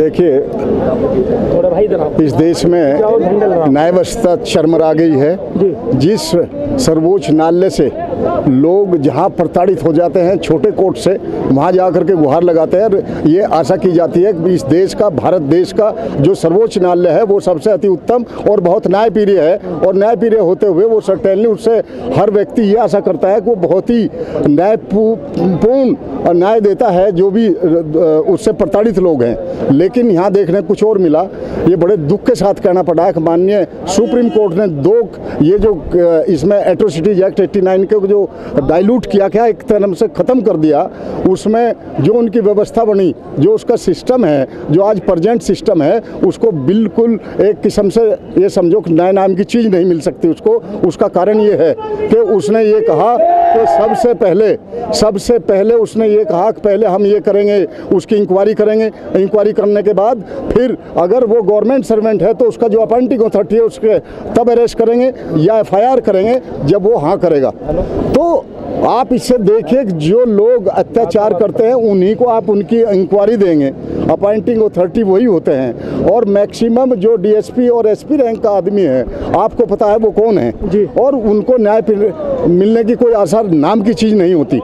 देखिए, इस देश में न्यायव्यवस्था चरमरा गई है। जिस सर्वोच्च न्यायालय से लोग जहां प्रताड़ित हो जाते हैं छोटे कोर्ट से, वहां जा करके गुहार लगाते हैं। ये आशा की जाती है कि इस देश का, भारत देश का जो सर्वोच्च न्यायालय है वो सबसे अति उत्तम और बहुत न्यायप्रिय है, और न्यायप्रिय होते हुए वो सर्टेनली उससे हर व्यक्ति ये आशा करता है कि वो बहुत ही न्यायपूर्ण न्याय देता है जो भी उससे प्रताड़ित लोग हैं। लेकिन यहाँ देखने कुछ और मिला। ये बड़े दुख के साथ कहना पड़ा है कि माननीय सुप्रीम कोर्ट ने दो ये जो इसमें एट्रोसिटीज एक्ट 89 के जो डाइल्यूट किया गया, एक तरह से ख़त्म कर दिया, उसमें जो उनकी व्यवस्था बनी, जो उसका सिस्टम है, जो आज प्रजेंट सिस्टम है, उसको बिल्कुल एक किस्म से ये समझो कि न्याय नाम की चीज़ नहीं मिल सकती उसको। उसका कारण ये है कि उसने ये कहा कि सबसे पहले उसने ये कहा कि पहले हम ये करेंगे, उसकी इंक्वायरी करेंगे, इंक्वायरी करने के बाद फिर अगर वो गवर्नमेंट सर्वेंट है तो उसका जो अपॉइंटिंग अथॉरिटी है उसके तब अरेस्ट करेंगे या एफआईआर करेंगे जब वो हाँ करेगा। तो आप इससे देखिए कि जो लोग अत्याचार करते हैं उन्हीं को आप उनकी इंक्वायरी देंगे, अपॉइंटिंग अथॉरिटी वही होते हैं, और मैक्सिमम जो डीएसपी और एसपी रैंक का आदमी है आपको पता है वो कौन है जी, और उनको न्याय मिलने की कोई आसार नाम की चीज़ नहीं होती।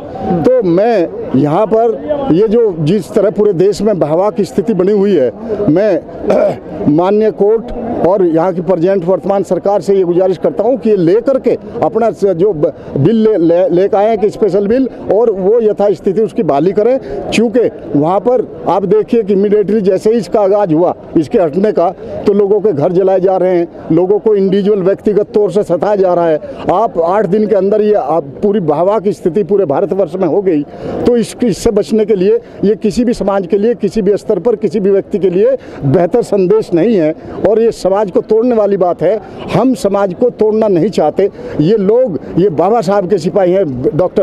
तो मैं यहाँ पर ये जो जिस तरह पूरे देश में बहवा की स्थिति बनी हुई है, मैं माननीय कोर्ट और यहाँ की प्रेजेंट वर्तमान सरकार से ये गुजारिश करता हूँ कि ये ले करके अपना जो बिल लेकर आए हैं कि स्पेशल बिल, और वो यथास्थिति उसकी बहाली करें। चूँकि वहाँ पर आप देखिए कि इमीडिएटली जैसे ही इसका आगाज हुआ, इसके हटने का, तो लोगों के घर जलाए जा रहे हैं, लोगों को इंडिविजुअल व्यक्तिगत तौर से सताया जा रहा है। आप 8 दिन के अंदर ये पूरी बहवा की स्थिति पूरे भारतवर्ष में हो गई। तो इससे बचने के लिए ये किसी भी समाज के लिए, किसी भी स्तर पर, किसी भी व्यक्ति के लिए बेहतर संदेश नहीं है, और ये समाज को तोड़ने वाली बात है। हम समाज को तोड़ना नहीं चाहते। ये लोग, ये बाबा साहब के सिपाही हैं, डॉक्टर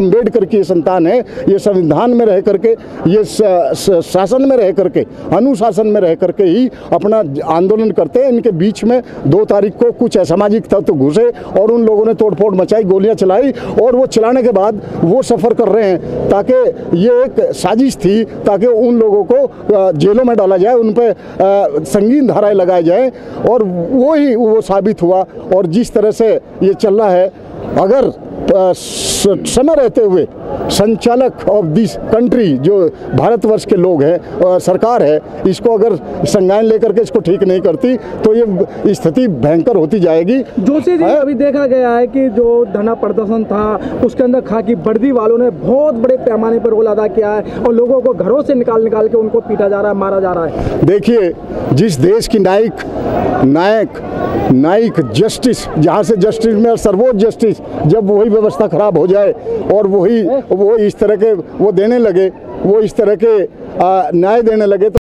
अम्बेडकर की संतान है। ये संविधान में रह करके, ये शासन में रह करके, अनुशासन में रह करके ही अपना आंदोलन करते हैं। इनके बीच में 2 तारीख को कुछ असामाजिक तत्व घुसे और उन लोगों ने तोड़फोड़ मचाई, गोलियां चलाई, और वो चलाने के बाद वो सफ़र कर रहे हैं ताकि ये एक साजिश थी ताकि उन लोगों को जेलों में डाला जाए, उन पर संगीन धाराएँ लगाई जाएँ, और वो साबित हुआ। और जिस तरह से ये चल रहा है, अगर समय रहते हुए संचालक ऑफ दिस कंट्री जो भारतवर्ष के लोग हैं, सरकार है, इसको अगर संज्ञान लेकर के इसको ठीक नहीं करती तो ये स्थिति भयंकर होती जाएगी। जोशी जी, अभी देखा गया है कि जो धरना प्रदर्शन था उसके अंदर खाकी वर्दी वालों ने बहुत बड़े पैमाने पर रोल अदा किया है और लोगों को घरों से निकाल के उनको पीटा जा रहा है, मारा जा रहा है। देखिए, जिस देश की नायक जस्टिस, जहाँ से जस्टिस में सर्वोच्च जस्टिस, जब वही व्यवस्था खराब हो जाए और वही वो इस तरह के वो देने लगे, वो इस तरह के न्याय देने लगे तो